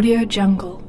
Audiojungle.